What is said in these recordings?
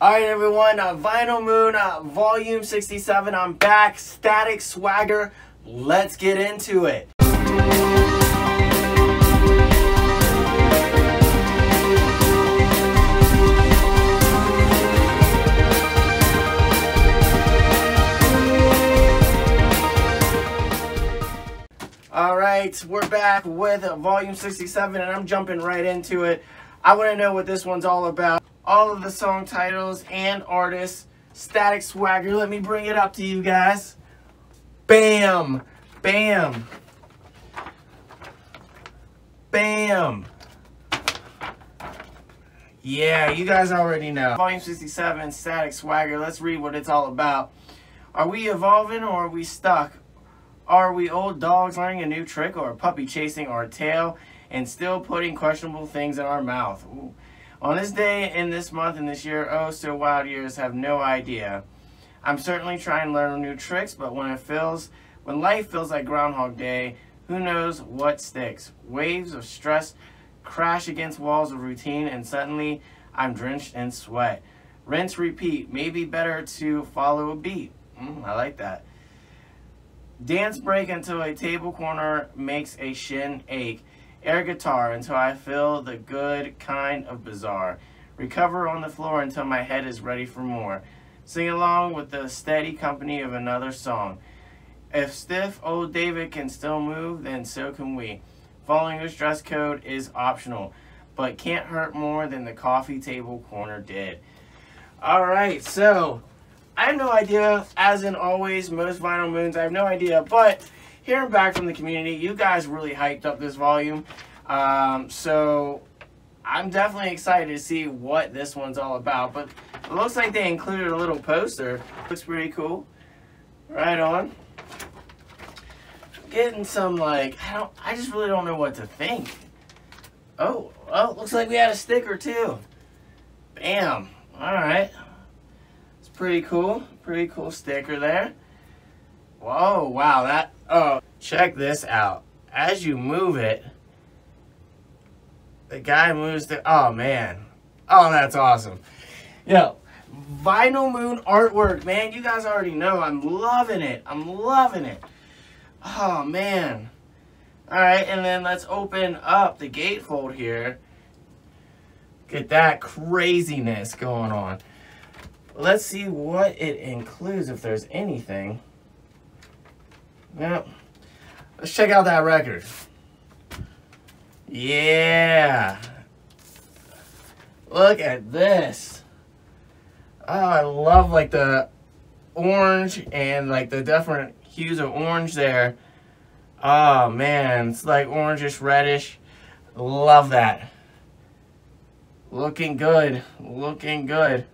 All right, everyone, Vinyl Moon, Volume 67, I'm back, Static Swagger, let's get into it. All right, we're back with Volume 67, and I'm jumping right into it. I want to know what this one's all about. All of the song titles and artists. Static Swagger. Let me bring it up to you guys. Bam. Bam. Bam. Yeah, you guys already know. Volume 67, Static Swagger. Let's read what it's all about. Are we evolving or are we stuck? Are we old dogs learning a new trick or a puppy chasing our tail and still putting questionable things in our mouth? Ooh. On this day, in this month, and this year, oh, so wild years, have no idea. I'm certainly trying to learn new tricks, but when life feels like Groundhog Day, who knows what sticks? Waves of stress crash against walls of routine, and suddenly I'm drenched in sweat. Rinse, repeat. Maybe better to follow a beat. I like that. Dance break until a table corner makes a shin ache. Air guitar until I feel the good kind of bizarre. Recover on the floor until my head is ready for more. Sing along with the steady company of another song. If stiff old David can still move, then so can we. Following his dress code is optional, but can't hurt more than the coffee table corner did. Alright, so I have no idea, as in always, most Vinyl Moons, I have no idea, but hearing back from the community, you guys really hyped up this volume, so I'm definitely excited to see what this one's all about. But it looks like they included a little poster. Looks pretty cool. Right on. Getting some, like, I just really don't know what to think. Oh, looks like we had a sticker too. Bam. All right. It's pretty cool. Pretty cool sticker there. Whoa! Wow, that. Oh, check this out. As you move it, the guy moves the... Oh, man. Oh, that's awesome. Yo, Vinyl Moon artwork, man. You guys already know. I'm loving it. I'm loving it. Oh, man. All right, and then let's open up the gatefold here. Get that craziness going on. Let's see what it includes, if there's anything. Yep. Let's check out that record. Yeah. Look at this. Oh, I love like the orange and like the different hues of orange there. Oh man, it's like orangish, reddish. Love that. Looking good. Looking good.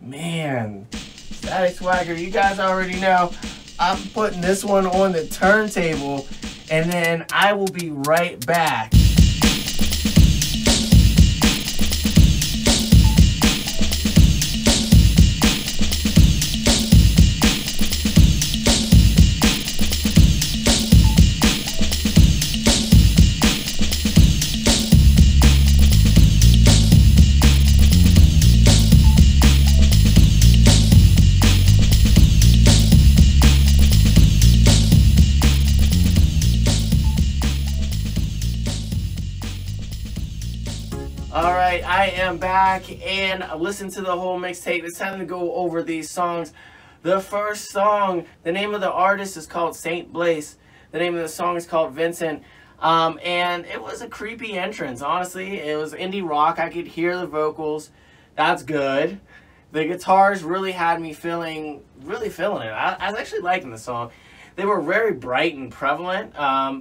Man. Static Swagger, you guys already know. I'm putting this one on the turntable, and then I will be right back. I am back and listen to the whole mixtape. It's time to go over these songs. The first song, the name of the artist is called Saint Blaise. The name of the song is called Vincent. And it was a creepy entrance, honestly. It was indie rock. I could hear the vocals. That's good. The guitars really had me feeling it. I was actually liking the song. They were very bright and prevalent.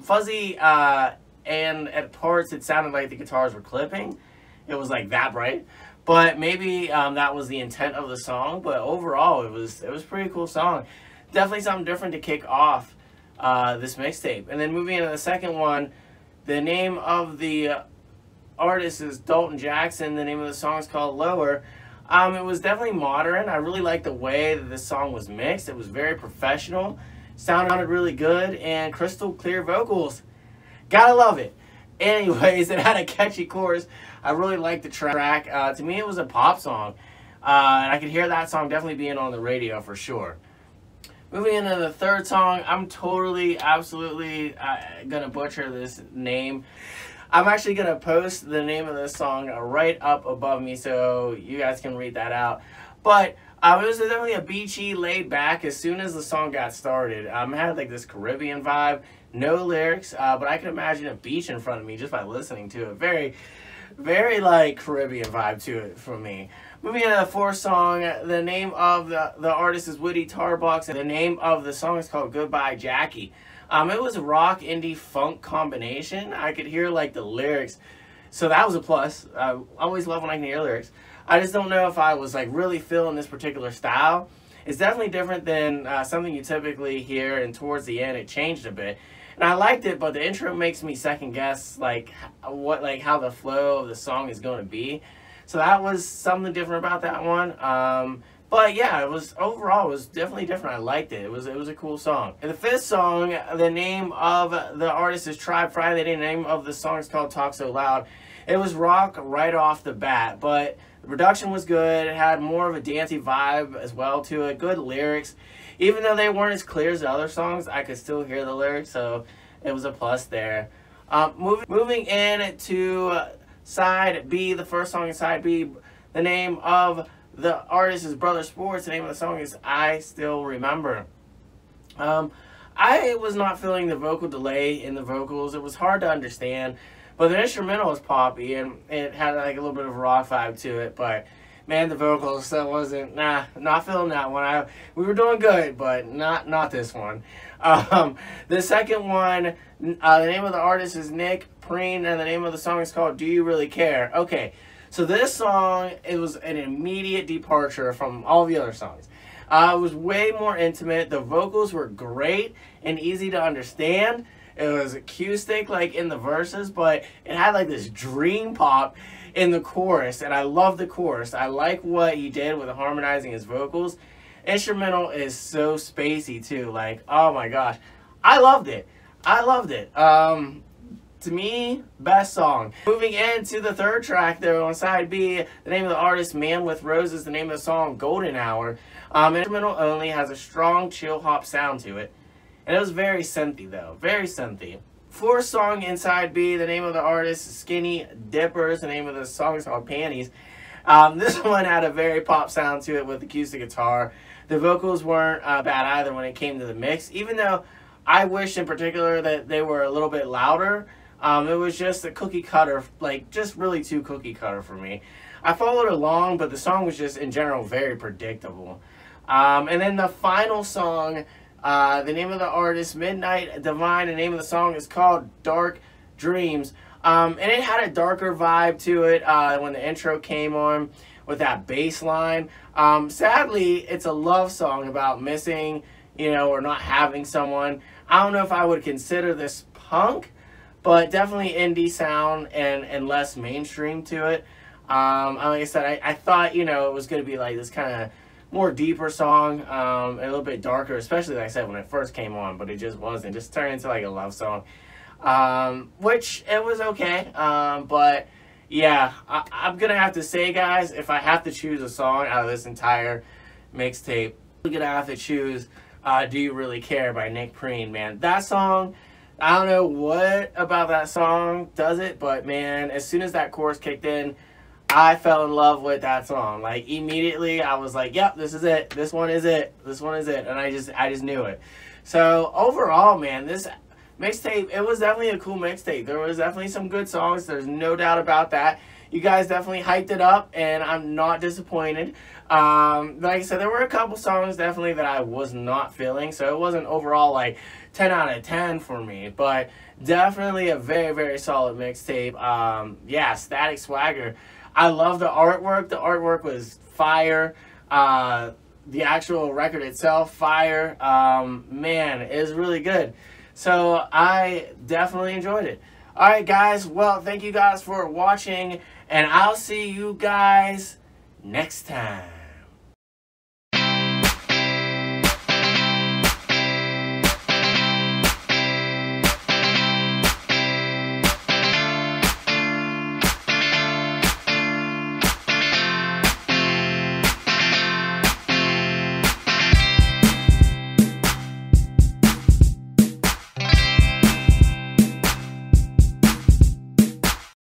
Fuzzy, and at parts it sounded like the guitars were clipping. It was like that bright, but maybe that was the intent of the song. But overall, it was a pretty cool song. Definitely something different to kick off this mixtape. And then moving into the second one, the name of the artist is Dalton Jackson. The name of the song is called Lower. It was definitely modern. I really liked the way that this song was mixed. It was very professional, sounded really good, and crystal clear vocals. Gotta love it. Anyways, it had a catchy chorus. I really liked the track. To me, it was a pop song. And I could hear that song definitely being on the radio for sure. Moving into the third song, I'm totally, absolutely gonna butcher this name. I'm actually gonna post the name of this song right up above me so you guys can read that out. But it was definitely a beachy, laid back. As soon as the song got started, it had like this Caribbean vibe, no lyrics, but I could imagine a beach in front of me just by listening to it. Very, very like Caribbean vibe to it for me. Moving into the fourth song, the name of the artist is Woody Tarbox, and the name of the song is called Goodbye Jackie. It was a rock, indie, funk combination. I could hear like the lyrics, so that was a plus. I always love when I can hear lyrics. I just don't know if I was like really feeling this particular style. It's definitely different than something you typically hear, and towards the end it changed a bit. And I liked it, but the intro makes me second guess like how the flow of the song is going to be. So that was something different about that one. But yeah, it was overall, it was definitely different. I liked it. It was a cool song. And the fifth song, the name of the artist is Tribe Friday. The name of the song is called Talk So Loud. It was rock right off the bat, but the production was good. It had more of a dancey vibe as well to it. Good lyrics. Even though they weren't as clear as the other songs, I could still hear the lyrics, so it was a plus there. Moving in to Side B, the first song in Side B, the name of the artist is Brother Sports. The name of the song is I Still Remember. I was not feeling the vocal delay in the vocals. It was hard to understand, but the instrumental was poppy and it had like a little bit of a rock vibe to it. But man, the vocals, that wasn't, not feeling that one. We were doing good, but not this one. The second one, the name of the artist is Nick Preen, and the name of the song is called Do You Really Care? Okay. So this song, it was an immediate departure from all the other songs. It was way more intimate. The vocals were great and easy to understand. It was acoustic like in the verses, but it had like this dream pop in the chorus, and I love the chorus. I like what he did with harmonizing his vocals. Instrumental is so spacey too. Like, oh my gosh. I loved it. I loved it. To me, best song. Moving into the third track there on Side B, the name of the artist, Man with Roses, the name of the song, Golden Hour. Instrumental only, has a strong chill hop sound to it. And it was very synthy though, very synthy. Fourth song in Side B, the name of the artist is Skinny Dippers, the name of the song is called Panties. This one had a very pop sound to it with acoustic guitar. The vocals weren't bad either when it came to the mix, even though I wish in particular that they were a little bit louder. It was just a cookie cutter, like just really too cookie cutter for me. I followed along, but the song was just in general very predictable. And then the final song, the name of the artist, Midnight Divine, the name of the song is called Dark Dreams. And it had a darker vibe to it when the intro came on with that bass line. Sadly, it's a love song about missing, you know, or not having someone. I don't know if I would consider this punk, but definitely indie sound and less mainstream to it. Like I said, I thought, you know, it was going to be like this kind of more deeper song, and a little bit darker, especially like I said when it first came on, but it just wasn't. It just turned into like a love song, which it was okay. But yeah, I'm going to have to say, guys, if I have to choose a song out of this entire mixtape, I'm going to have to choose Do You Really Care by Nick Preen, man. That song, I don't know what about that song does it, but man, as soon as that chorus kicked in, I fell in love with that song. Like immediately I was like, yep, this is it. This one is it. This one is it. And I just knew it. So overall, man, this mixtape, it was definitely a cool mixtape. There was definitely some good songs. There's no doubt about that. You guys definitely hyped it up, and I'm not disappointed. Like I said, there were a couple songs definitely that I was not feeling, so it wasn't overall like 10 out of 10 for me, but definitely a very, very solid mixtape. Yeah, Static Swagger. I love the artwork. The artwork was fire. The actual record itself, fire. Man, it was really good. So I definitely enjoyed it. All right, guys. Well, thank you guys for watching, and I'll see you guys next time.